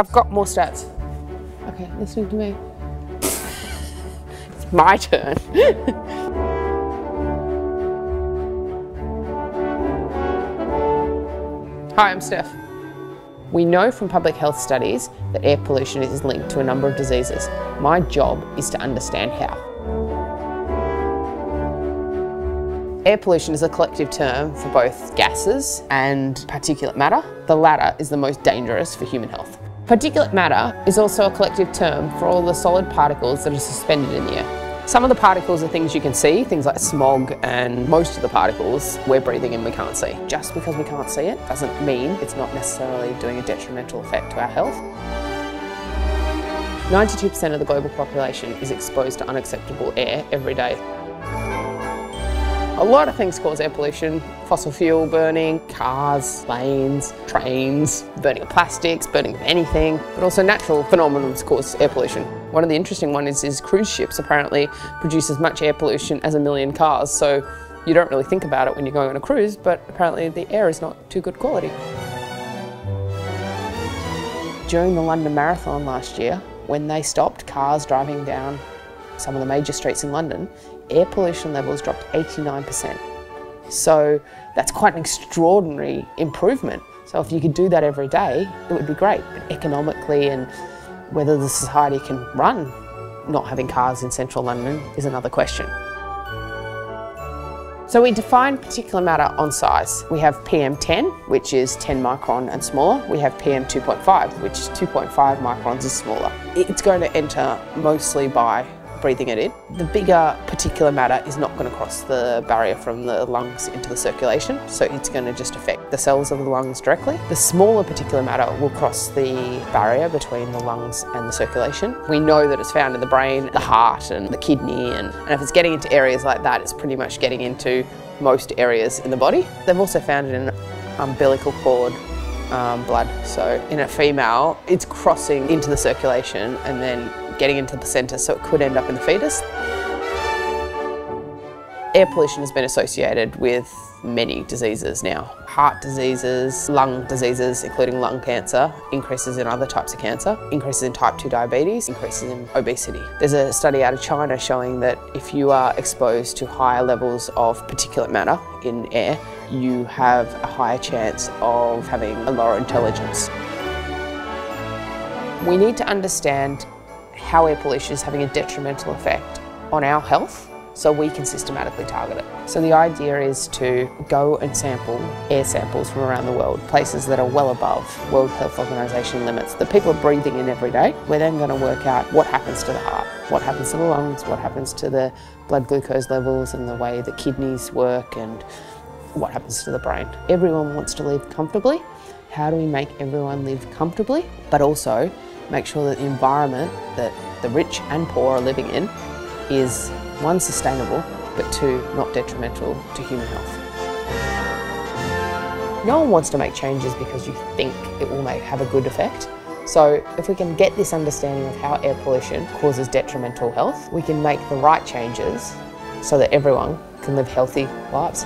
I've got more stairs. Okay, listen to me. It's my turn. Hi, I'm Steph. We know from public health studies that air pollution is linked to a number of diseases. My job is to understand how. Air pollution is a collective term for both gases and particulate matter. The latter is the most dangerous for human health. Particulate matter is also a collective term for all the solid particles that are suspended in the air. Some of the particles are things you can see, things like smog, and most of the particles we're breathing in we can't see. Just because we can't see it doesn't mean it's not necessarily doing a detrimental effect to our health. 92% of the global population is exposed to unacceptable air every day. A lot of things cause air pollution: fossil fuel burning, cars, planes, trains, burning of plastics, burning of anything, but also natural phenomena cause air pollution. One of the interesting ones is cruise ships apparently produce as much air pollution as a million cars, so you don't really think about it when you're going on a cruise, but apparently the air is not too good quality. During the London Marathon last year, when they stopped cars driving down some of the major streets in London, air pollution levels dropped 89%. So that's quite an extraordinary improvement. So if you could do that every day, it would be great. But economically and whether the society can run not having cars in central London is another question. So we define particulate matter on size. We have PM10, which is 10 micron and smaller. We have PM2.5, which is 2.5 microns is smaller. It's going to enter mostly by breathing it in. The bigger particulate matter is not going to cross the barrier from the lungs into the circulation, so it's going to just affect the cells of the lungs directly. The smaller particulate matter will cross the barrier between the lungs and the circulation. We know that it's found in the brain, the heart and the kidney, and if it's getting into areas like that, it's pretty much getting into most areas in the body. They've also found it in umbilical cord blood, so in a female it's crossing into the circulation and then getting into the placenta, so it could end up in the fetus. Air pollution has been associated with many diseases now. Heart diseases, lung diseases, including lung cancer, increases in other types of cancer, increases in type 2 diabetes, increases in obesity. There's a study out of China showing that if you are exposed to higher levels of particulate matter in air, you have a higher chance of having a lower intelligence. We need to understand how air pollution is having a detrimental effect on our health so we can systematically target it. So the idea is to go and sample air samples from around the world, places that are well above World Health Organization limits that people are breathing in every day. We're then going to work out what happens to the heart, what happens to the lungs, what happens to the blood glucose levels and the way the kidneys work, and what happens to the brain. Everyone wants to live comfortably. How do we make everyone live comfortably, but also make sure that the environment that the rich and poor are living in is, one, sustainable, but two, not detrimental to human health. No one wants to make changes because you think it will have a good effect. So if we can get this understanding of how air pollution causes detrimental health, we can make the right changes so that everyone can live healthy lives.